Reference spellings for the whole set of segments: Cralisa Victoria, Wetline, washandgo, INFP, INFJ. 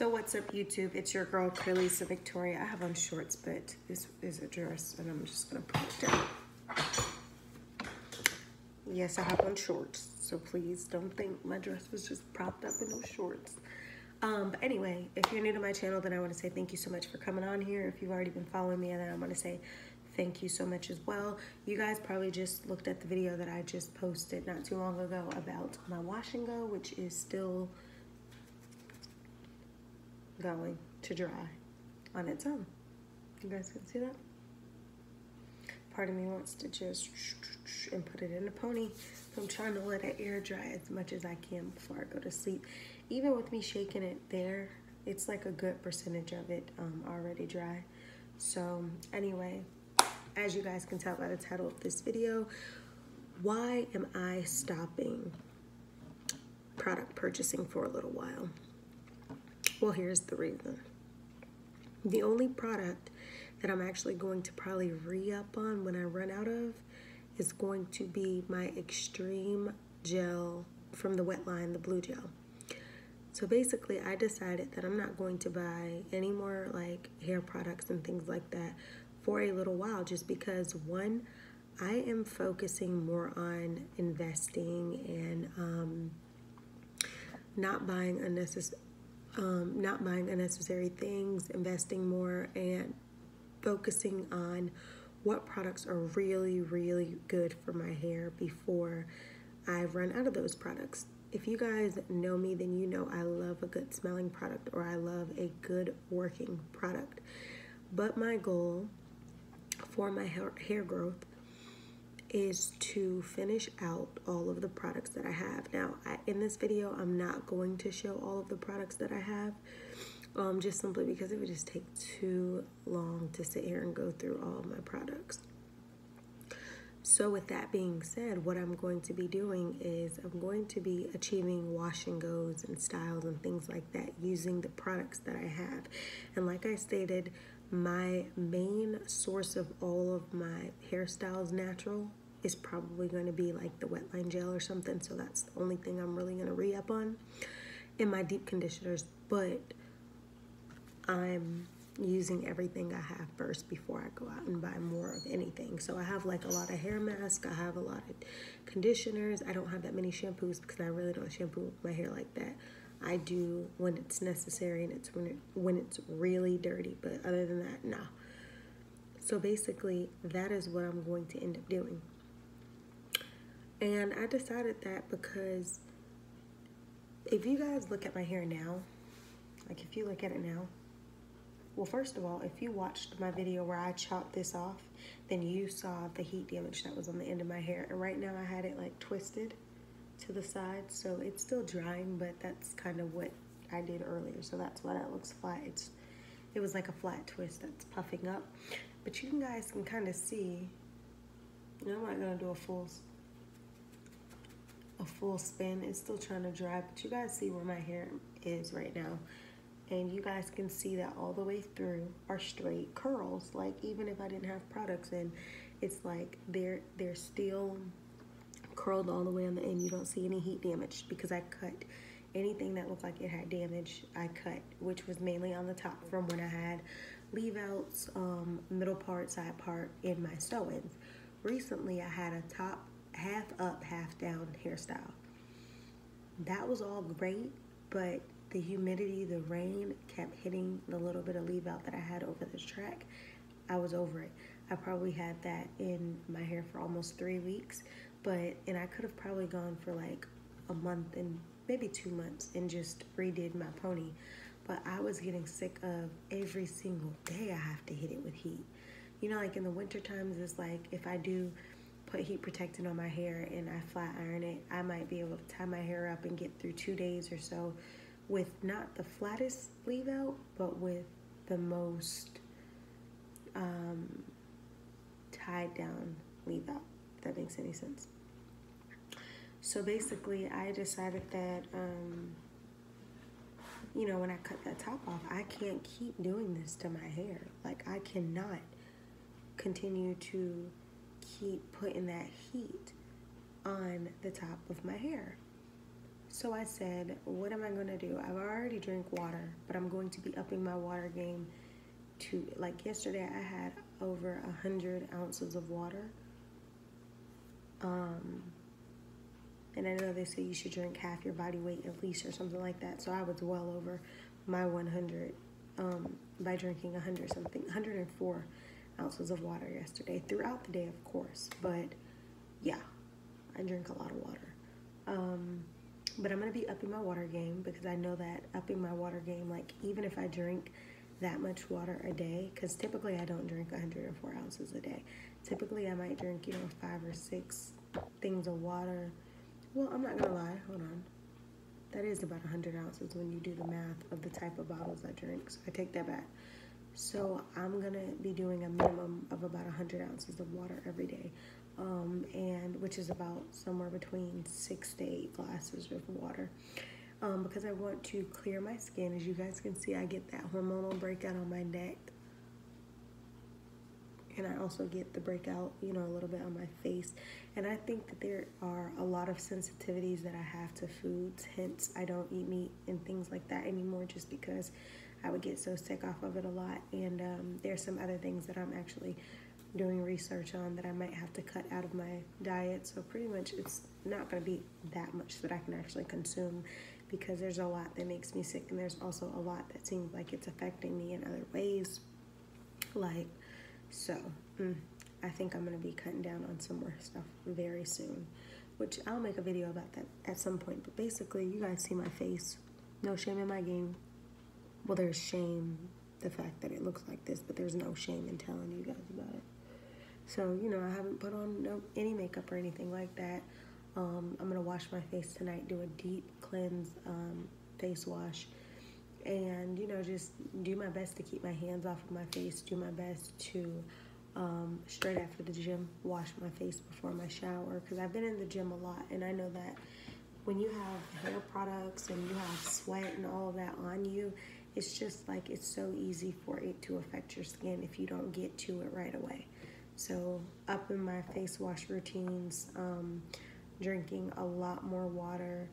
So what's up, YouTube? It's your girl, Cralisa Victoria. I have on shorts, but this is a dress, and I'm just gonna put it down. Yes, I have on shorts, so please don't think my dress was just propped up in those shorts. But anyway, if you're new to my channel, then I want to say thank you so much for coming on here. If you've already been following me, then I want to say thank you so much as well. You guys probably just looked at the video that I just posted not too long ago about my wash and go, which is still going to dry on its own. You guys can see that? Part of me wants to just and put it in a pony, so I'm trying to let it air dry as much as I can before I go to sleep. Even with me shaking it there, it's like a good percentage of it already dry. So anyway, as you guys can tell by the title of this video, why am I stopping product purchasing for a little while? Well, here's the reason. The only product that I'm actually going to probably re-up on when I run out of is going to be my Extreme Gel from the Wetline, the blue gel. So basically, I decided that I'm not going to buy any more like hair products and things like that for a little while, just because, one, I am focusing more on investing and not buying unnecessary things, investing more, and focusing on what products are really, really good for my hair before I run out of those products. If you guys know me, then you know I love a good smelling product, or I love a good working product. But my goal for my hair growth is to finish out all of the products that I have. Now, in this video, I'm not going to show all of the products that I have, just simply because it would just take too long to sit here and go through all of my products. So with that being said, what I'm going to be doing is I'm going to be achieving wash and goes and styles and things like that using the products that I have. And like I stated, my main source of all of my hairstyles natural is probably going to be like the Wetline gel or something. So that's the only thing I'm really going to re-up on, and my deep conditioners. But I'm using everything I have first before I go out and buy more of anything. So I have like a lot of hair masks, I have a lot of conditioners. I don't have that many shampoos because I really don't shampoo my hair like that. I do when it's necessary, and it's when it's really dirty, but other than that, no. So basically, that is what I'm going to end up doing. And I decided that because if you guys look at my hair now, like if you look at it now, well, first of all, if you watched my video where I chopped this off, then you saw the heat damage that was on the end of my hair. And right now I had it like twisted to the side, so it's still drying, but that's kind of what I did earlier. So that's why that looks flat. It was like a flat twist that's puffing up. But you guys can kind of see, and I'm not gonna do a full spin. It's still trying to dry, but you guys see where my hair is right now. And you guys can see that all the way through are straight curls. Like even if I didn't have products in, it's like they're still curled all the way on the end. You don't see any heat damage because I cut anything that looked like it had damage. I cut, which was mainly on the top from when I had leave outs, middle part, side part, in my sew-ins. Recently I had a top half up, half down hairstyle. That was all great, but the humidity, the rain kept hitting the little bit of leave out that I had over the track. I was over it. I probably had that in my hair for almost 3 weeks, and I could have probably gone for like a month and maybe 2 months and just redid my pony. But I was getting sick of every single day I have to hit it with heat. You know, like in the winter times, it's like if I do put heat protectant on my hair and I flat iron it, I might be able to tie my hair up and get through 2 days or so with not the flattest leave out, but with the most tied down leave out, if that makes any sense. So basically I decided that, you know, when I cut that top off, I can't keep doing this to my hair. Like I cannot continue to keep putting that heat on the top of my hair. So I said, what am I gonna do? I've already drink water, but I'm going to be upping my water game to, like yesterday I had over 100 ounces of water. And I know they say you should drink half your body weight at least or something like that. So I was well over my 100 by drinking 104 ounces of water yesterday throughout the day, of course. But yeah, I drink a lot of water. But I'm going to be upping my water game because I know that upping my water game, like even if I drink that much water a day, because typically I don't drink 104 ounces a day. Typically I might drink, you know, 5 or 6 things of water. Well, I'm not gonna lie, hold on. That is about 100 ounces when you do the math of the type of bottles I drink, so I take that back. So I'm gonna be doing a minimum of about 100 ounces of water every day, and which is about somewhere between 6 to 8 glasses of water. Because I want to clear my skin. As you guys can see, I get that hormonal breakout on my neck. And I also get the breakout, you know, a little bit on my face. And I think that there are a lot of sensitivities that I have to foods. Hence, I don't eat meat and things like that anymore just because I would get so sick off of it a lot. And there's some other things that I'm actually doing research on that I might have to cut out of my diet. So pretty much it's not going to be that much that I can actually consume, because there's a lot that makes me sick, and there's also a lot that seems like it's affecting me in other ways. Like, so, I think I'm gonna be cutting down on some more stuff very soon, which I'll make a video about that at some point. But basically, you guys see my face. No shame in my game. Well, there's shame, the fact that it looks like this, but there's no shame in telling you guys about it. So, you know, I haven't put on any makeup or anything like that. I'm gonna wash my face tonight, do a deep cleanse face wash, and you know, just do my best to keep my hands off of my face, do my best to straight after the gym wash my face before my shower, because I've been in the gym a lot, and I know that when you have hair products and you have sweat and all of that on you, it's just like it's so easy for it to affect your skin if you don't get to it right away. So up in my face wash routines, drinking a lot more water,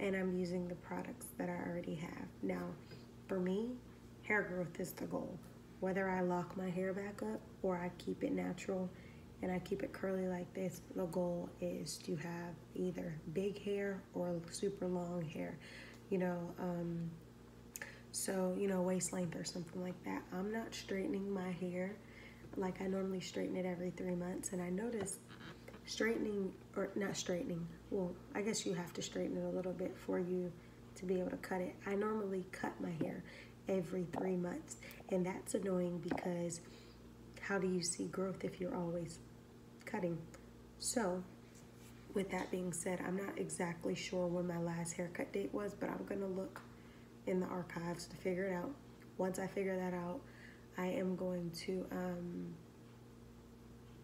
and I'm using the products that I already have. Now, for me, hair growth is the goal. Whether I lock my hair back up or I keep it natural and I keep it curly like this, the goal is to have either big hair or super long hair, you know, so, you know, waist length or something like that. I'm not straightening my hair like I normally straighten it every 3 months, and I noticed straightening, or not straightening, well, I guess you have to straighten it a little bit for you to be able to cut it. I normally cut my hair every 3 months, and that's annoying because how do you see growth if you're always cutting? So with that being said, I'm not exactly sure when my last haircut date was, but I'm gonna look in the archives to figure it out. Once I figure that out, I am going to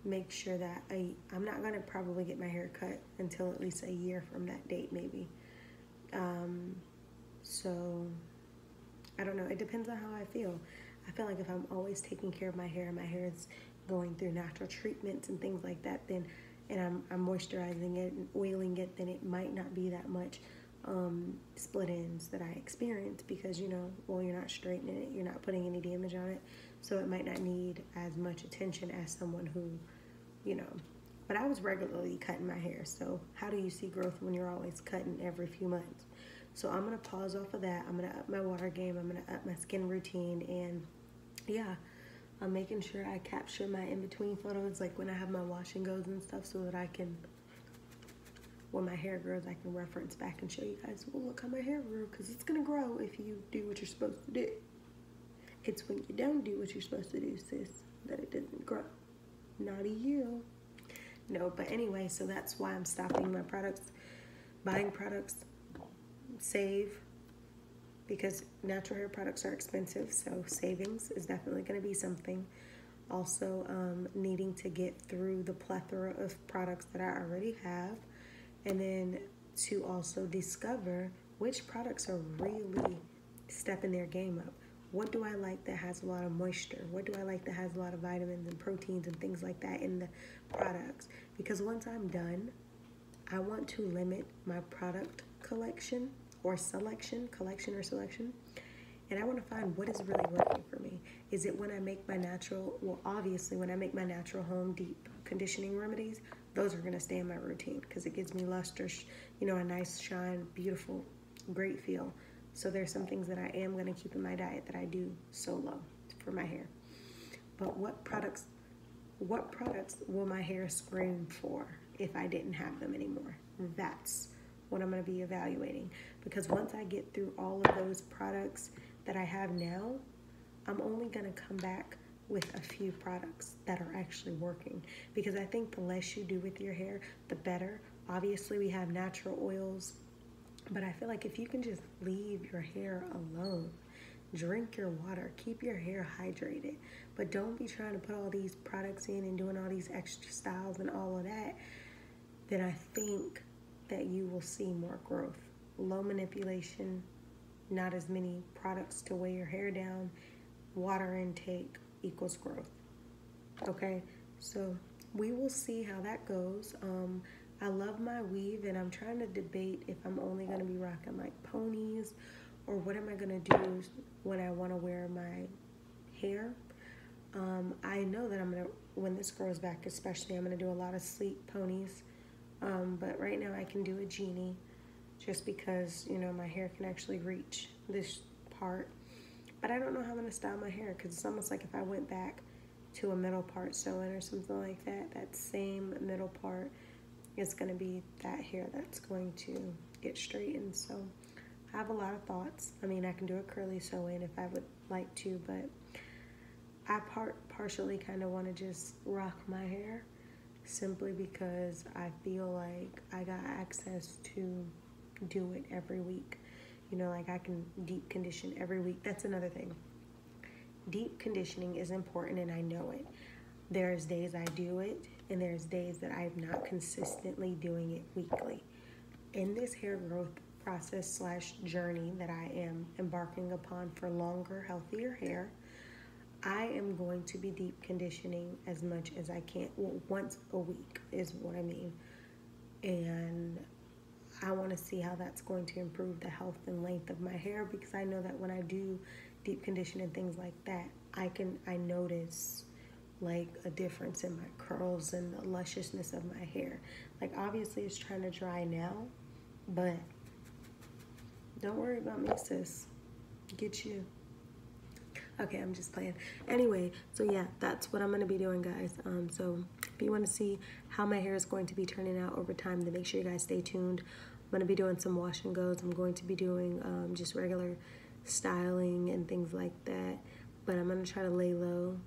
make sure that I'm not gonna probably get my hair cut until at least a year from that date, maybe. So I don't know, it depends on how I feel. I feel like if I'm always taking care of my hair and my hair is going through natural treatments and things like that, then, and I'm moisturizing it and oiling it, then it might not be that much split ends that I experience, because, you know, well, you're not straightening it, you're not putting any damage on it, so it might not need as much attention as someone who, you know, but I was regularly cutting my hair. So how do you see growth when you're always cutting every few months? So I'm gonna pause off of that. I'm gonna up my water game, I'm gonna up my skin routine, and yeah, I'm making sure I capture my in-between photos, like when I have my wash and goes and stuff, so that I can, when my hair grows, I can reference back and show you guys, well, look how my hair grew, because it's gonna grow if you do what you're supposed to do. It's when you don't do what you're supposed to do, sis, that it doesn't grow. Naughty you. No, but anyway, so that's why I'm stopping my products, buying products, save, because natural hair products are expensive, so savings is definitely gonna be something. Also, needing to get through the plethora of products that I already have, and then to also discover which products are really stepping their game up. What do I like that has a lot of moisture? What do I like that has a lot of vitamins and proteins and things like that in the products? Because once I'm done, I want to limit my product collection or selection, collection or selection. And I want to find what is really working for me. Is it when I make my natural, well, obviously when I make my natural home deep conditioning remedies, those are going to stay in my routine because it gives me luster, you know, a nice shine, beautiful, great feel. So there's some things that I am going to keep in my diet that I do solo for my hair. But what products will my hair scream for if I didn't have them anymore? That's what I'm going to be evaluating, because once I get through all of those products that I have now, I'm only going to come back with a few products that are actually working, because I think the less you do with your hair, the better. Obviously, we have natural oils, but I feel like if you can just leave your hair alone, drink your water, keep your hair hydrated, but don't be trying to put all these products in and doing all these extra styles and all of that, then I think that you will see more growth. Low manipulation, not as many products to weigh your hair down, water intake equals growth. Okay, so we will see how that goes. I love my weave, and I'm trying to debate if I'm only going to be rocking like ponies or what am I going to do when I want to wear my hair. I know that I'm going to, when this grows back especially, I'm going to do a lot of sleek ponies. But right now I can do a genie just because, you know, my hair can actually reach this part. But I don't know how I'm going to style my hair, because it's almost like if I went back to a middle part sewing or something like that, that same middle part is going to be that hair that's going to get straightened. So I have a lot of thoughts. I mean, I can do a curly sew-in if I would like to, but I partially kind of want to just rock my hair, simply because I feel like I got access to do it every week. You know, like I can deep condition every week. That's another thing. Deep conditioning is important, and I know it. There's days I do it, and there's days that I'm not consistently doing it weekly. In this hair growth process / journey that I am embarking upon for longer, healthier hair, I am going to be deep conditioning as much as I can. Well, once a week is what I mean. And I want to see how that's going to improve the health and length of my hair, because I know that when I do deep condition and things like that, I notice like a difference in my curls and the lusciousness of my hair. Like obviously it's trying to dry now, but don't worry about me, sis. Get you. Okay, I'm just playing. Anyway, so yeah, that's what I'm going to be doing, guys. So if you want to see how my hair is going to be turning out over time, then make sure you guys stay tuned. I'm going to be doing some wash and goes. I'm going to be doing just regular styling and things like that. But I'm going to try to lay low.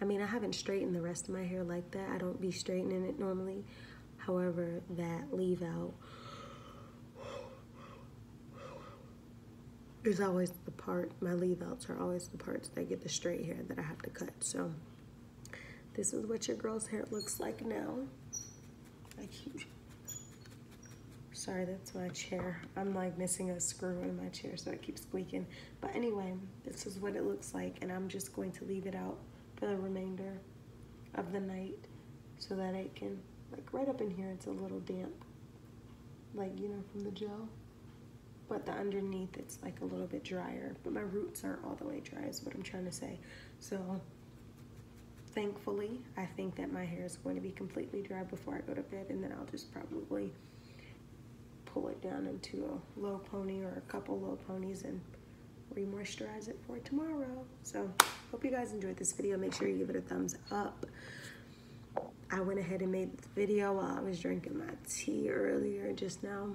I mean, I haven't straightened the rest of my hair like that. I don't be straightening it normally. However, that leave out is always the part, my leave outs are always the parts that get the straight hair that I have to cut. So this is what your girl's hair looks like now. Sorry, that's my chair. I'm like missing a screw in my chair, so I keep squeaking. But anyway, this is what it looks like, and I'm just going to leave it out for the remainder of the night so that it can, like right up in here, it's a little damp, like, you know, from the gel. But the underneath, it's like a little bit drier, but my roots aren't all the way dry is what I'm trying to say. So thankfully, I think that my hair is going to be completely dry before I go to bed, and then I'll just probably pull it down into a low pony or a couple low ponies and re-moisturize it for tomorrow. So hope you guys enjoyed this video. Make sure you give it a thumbs up. I went ahead and made this video while I was drinking my tea earlier just now.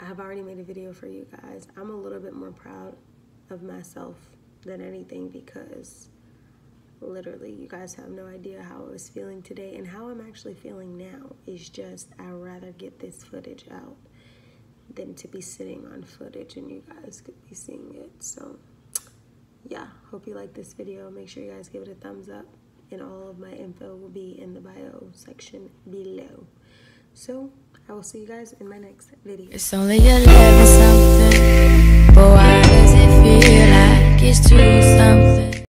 I have already made a video for you guys. I'm a little bit more proud of myself than anything, because literally you guys have no idea how I was feeling today, and how I'm actually feeling now is just, I'd rather get this footage out than to be sitting on footage and you guys could be seeing it. So yeah, hope you like this video. Make sure you guys give it a thumbs up, and all of my info will be in the bio section below. So I will see you guys in my next video. It's only 11 something, but why does it feel like it's 2 something?